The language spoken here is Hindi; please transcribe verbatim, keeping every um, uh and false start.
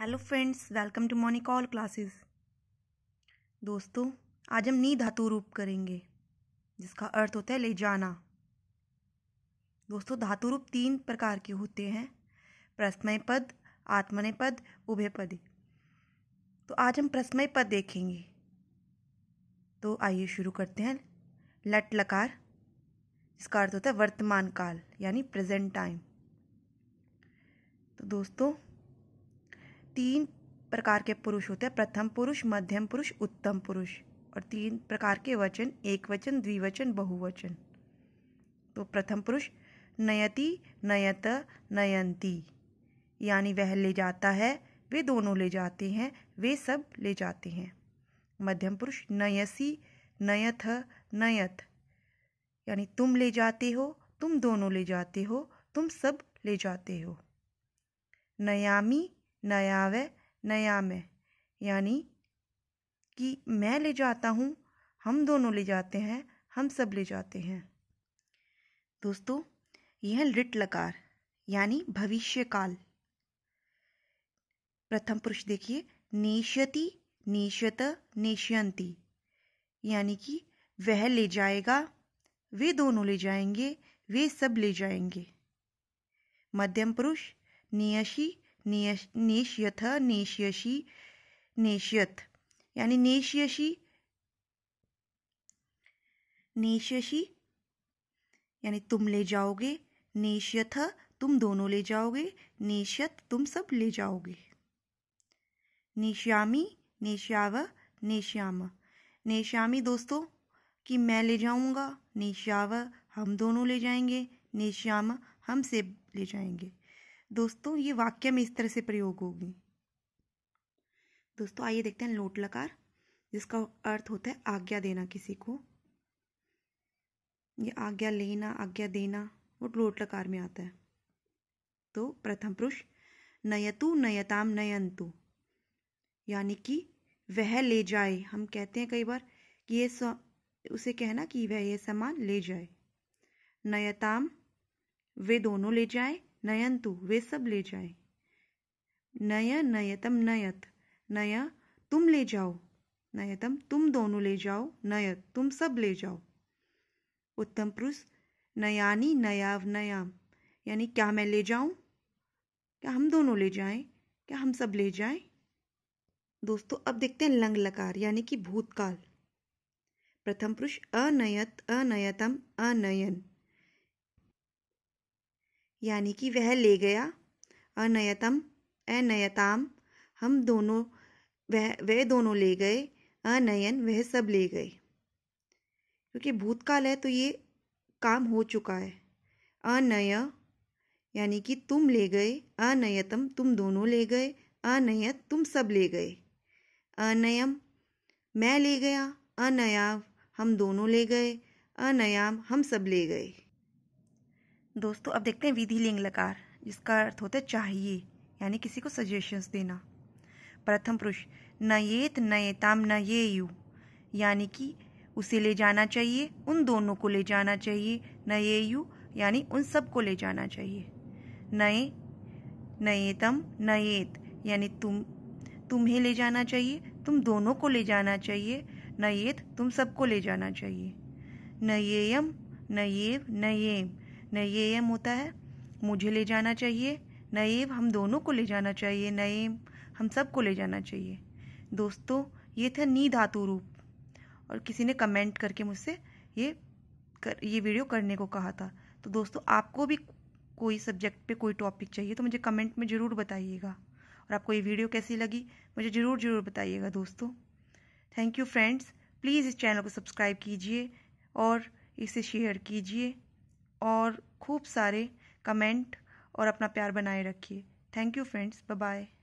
Hello friends, welcome to Monika all classes. दोस्तों, आज हम नी धातु रूप करेंगे जिसका अर्थ होता है ले जाना। दोस्तों, धातु रूप तीन प्रकार के होते हैं, प्रस्मय पद, आत्मने पद, उभय पद। तो आज हम प्रस्मय पद देखेंगे। तो आइए शुरू करते हैं। लट लकार, जिसका अर्थ होता है वर्तमान काल यानी प्रेजेंट टाइम। तो दोस्तों, तीन प्रकार के पुरुष होते हैं, प्रथम पुरुष, मध्यम पुरुष, उत्तम पुरुष। और तीन प्रकार के वचन, एक वचन, द्विवचन, बहुवचन। तो प्रथम पुरुष नयति, नयत, नयंती, यानी वह ले जाता है, वे दोनों ले जाते हैं, वे सब ले जाते हैं। मध्यम पुरुष नयसी, नयथ, नयत, यानी तुम ले जाते हो, तुम दोनों ले जाते हो, तुम सब ले जाते हो। नयामी, नयावे, नयामे, यानी कि मैं ले जाता हूँ, हम दोनों ले जाते हैं, हम सब ले जाते हैं। दोस्तों, यह लिट लकार यानी भविष्य काल। प्रथम पुरुष देखिए, नेष्यति, नेष्यत, नेष्यन्ति, यानी कि वह ले जाएगा, वे दोनों ले जाएंगे, वे सब ले जाएंगे। मध्यम पुरुष नियशी, नेश नेश्यथ, नेश्यशी, नेश्यथ, यानी नेश्यशी, नेश्यशी यानी तुम ले जाओगे, नेश्यथ तुम दोनों ले जाओगे, नेश्यत तुम सब ले जाओगे। नेश्यामी, नेश्याव, नेश्याम, नेश्यामी दोस्तों कि मैं ले जाऊंगा, नेश्याव हम दोनों ले जाएंगे, नेश्याम हम से ले जाएंगे। दोस्तों, ये वाक्य में इस तरह से प्रयोग होगी। दोस्तों, आइए देखते हैं लोट लकार, जिसका अर्थ होता है आज्ञा देना किसी को। ये आज्ञा लेना, आज्ञा देना, वो लोट लकार में आता है। तो प्रथम पुरुष नयतु, नयताम, नयंतु, यानी कि वह ले जाए। हम कहते हैं कई बार कि ये स, उसे कहना कि वह ये सामान ले जाए। नयताम, वे दोनों ले जाए, नयंतु, वे सब ले जाए। नय, नयतम, नयत, नय तुम ले जाओ, नयतम तुम दोनों ले जाओ, नयत तुम सब ले जाओ। उत्तम पुरुष नयानी, नयाव, नयाम, यानी क्या मैं ले जाऊं, क्या हम दोनों ले जाएं, क्या हम सब ले जाएं। दोस्तों, अब देखते हैं लंग लकार यानी कि भूतकाल। प्रथम पुरुष अनयत, अनयतम, अनयन, यानी कि वह ले गया। अनयतम, अनयताम, हम दोनों, वह वे दोनों ले गए। अनयन, वह सब ले गए। क्योंकि भूतकाल है तो ये काम हो चुका है। अनय यानी कि तुम ले गए, अनयतम तुम दोनों ले गए, अनयत तुम सब ले गए। अनयम, मैं ले गया, अनयाव हम दोनों ले गए, अनयाम हम सब ले गए। दोस्तों, अब देखते हैं विधि लिंग लकार, जिसका अर्थ होता है चाहिए, यानी किसी को सजेशंस देना। प्रथम पुरुष नयेत, नयताम, नयेयु, यानी कि उसे ले जाना चाहिए, उन दोनों को ले जाना चाहिए। नयेयु यानी उन सब को ले जाना चाहिए। नये, नयेतम, नयेत, यानी तुम तुम्हें ले जाना चाहिए, तुम दोनों को ले जाना चाहिए, नयेत तुम सबको ले जाना चाहिए। नयेयम, नयेव, नयेम, नयेयम होता है मुझे ले जाना चाहिए, नयेव हम दोनों को ले जाना चाहिए, नयेम हम सब को ले जाना चाहिए। दोस्तों, ये था नी धातु रूप। और किसी ने कमेंट करके मुझसे ये कर, ये वीडियो करने को कहा था। तो दोस्तों, आपको भी कोई सब्जेक्ट पे कोई टॉपिक चाहिए तो मुझे कमेंट में ज़रूर बताइएगा। और आपको ये वीडियो कैसी लगी मुझे ज़रूर ज़रूर बताइएगा। दोस्तों, थैंक यू फ्रेंड्स। प्लीज़ इस चैनल को सब्सक्राइब कीजिए और इसे शेयर कीजिए और खूब सारे कमेंट और अपना प्यार बनाए रखिए। Thank you friends, bye bye.